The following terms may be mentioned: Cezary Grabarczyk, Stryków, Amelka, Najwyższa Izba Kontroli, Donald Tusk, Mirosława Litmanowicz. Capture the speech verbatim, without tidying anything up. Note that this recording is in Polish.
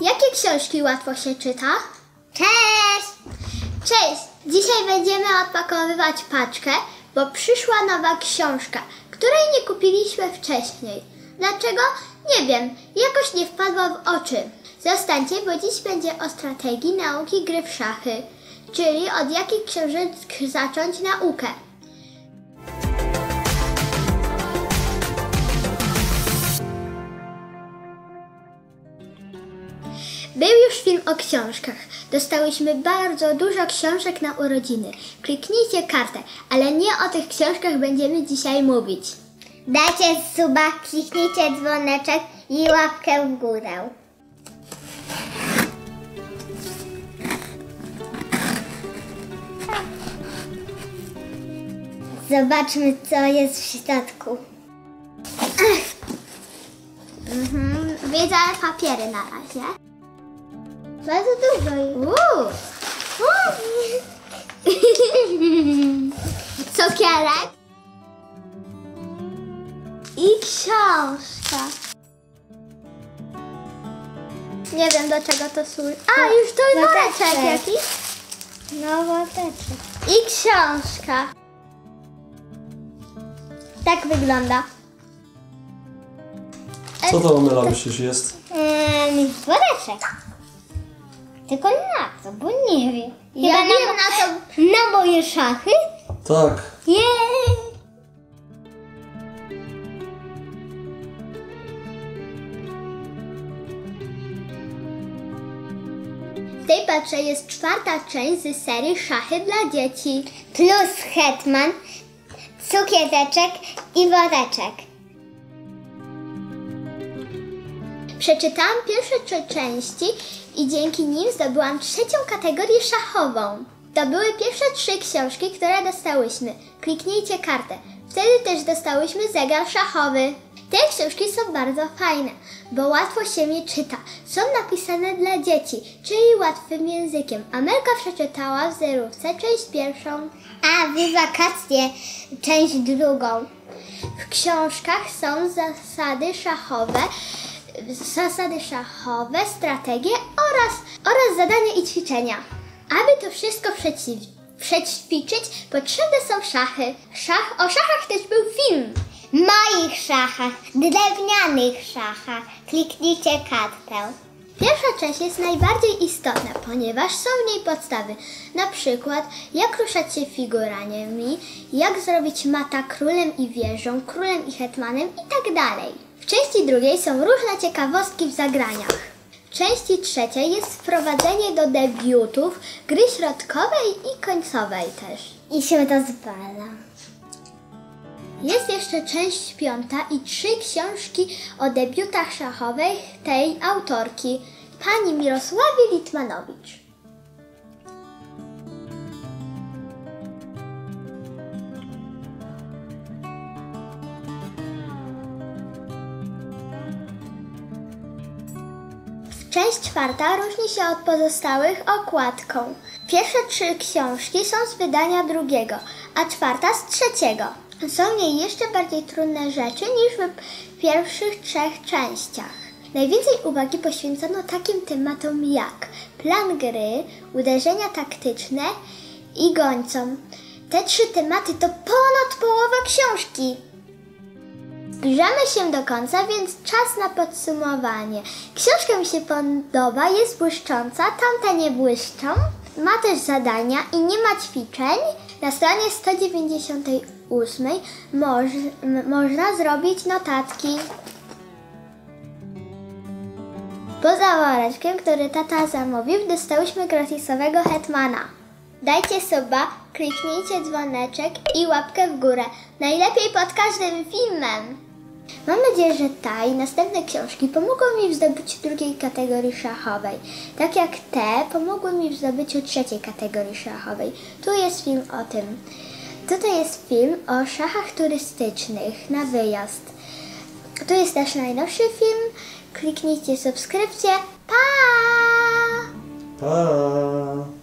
Jakie książki łatwo się czyta? Cześć! Cześć! Dzisiaj będziemy odpakowywać paczkę, bo przyszła nowa książka, której nie kupiliśmy wcześniej. Dlaczego? Nie wiem. Jakoś nie wpadła w oczy. Zostańcie, bo dziś będzie o strategii nauki gry w szachy, czyli od jakich książek zacząć naukę. Był już film o książkach. Dostałyśmy bardzo dużo książek na urodziny. Kliknijcie kartę, ale nie o tych książkach będziemy dzisiaj mówić. Dajcie suba, kliknijcie dzwoneczek i łapkę w górę. Zobaczmy, co jest w środku. Mhm. Widzę papiery na razie. Bardzo dużo jest. Cukierek. I książka. Nie wiem, do czego to służy. A, no, już to jest woreczek jakiś. No, woreczek. I książka. Tak wygląda. Co to, Amela, myślisz, jest? Um, woreczek. Tylko na co, bo nie wiem. Chyba ja na, wiem na, co... na moje szachy? Tak. Jej! W tej paczce jest czwarta część z serii Szachy dla dzieci. Plus hetman, cukiereczek i woreczek. Przeczytałam pierwsze trzy części i dzięki nim zdobyłam trzecią kategorię szachową. To były pierwsze trzy książki, które dostałyśmy. Kliknijcie kartę. Wtedy też dostałyśmy zegar szachowy. Te książki są bardzo fajne, bo łatwo się je czyta. Są napisane dla dzieci, czyli łatwym językiem. Amelka przeczytała w zerówce część pierwszą, a w wakacje część drugą. W książkach są zasady szachowe, zasady szachowe, strategie oraz, oraz zadania i ćwiczenia. Aby to wszystko przećwiczyć, potrzebne są szachy. Szach, o szachach też był film. Moich szachach, drewnianych szachach. Kliknijcie kartę. Pierwsza część jest najbardziej istotna, ponieważ są w niej podstawy. Na przykład, jak ruszać się figurami, jak zrobić mata królem i wieżą, królem i hetmanem itd. W części drugiej są różne ciekawostki w zagraniach. W części trzeciej jest wprowadzenie do debiutów gry środkowej i końcowej też. I się to zwala. Jest jeszcze część piąta i trzy książki o debiutach szachowych tej autorki, pani Mirosławy Litmanowicz. Część czwarta różni się od pozostałych okładką. Pierwsze trzy książki są z wydania drugiego, a czwarta z trzeciego. Są w niej jeszcze bardziej trudne rzeczy niż w pierwszych trzech częściach. Najwięcej uwagi poświęcono takim tematom jak plan gry, uderzenia taktyczne i gońcom. Te trzy tematy to ponad połowa książki. Zbliżamy się do końca, więc czas na podsumowanie. Książka mi się podoba, jest błyszcząca, tamte nie błyszczą. Ma też zadania i nie ma ćwiczeń. Na stronie sto dziewięćdziesiąt osiem moż, można zrobić notatki. Poza woreczkiem, który tata zamówił, dostałyśmy gratisowego hetmana. Dajcie suba, kliknijcie dzwoneczek i łapkę w górę. Najlepiej pod każdym filmem. Mam nadzieję, że ta i następne książki pomogą mi w zdobyciu drugiej kategorii szachowej. Tak jak te pomogły mi w zdobyciu trzeciej kategorii szachowej. Tu jest film o tym. Tutaj jest film o szachach turystycznych na wyjazd. Tu jest nasz najnowszy film. Kliknijcie subskrypcję. Pa! Pa!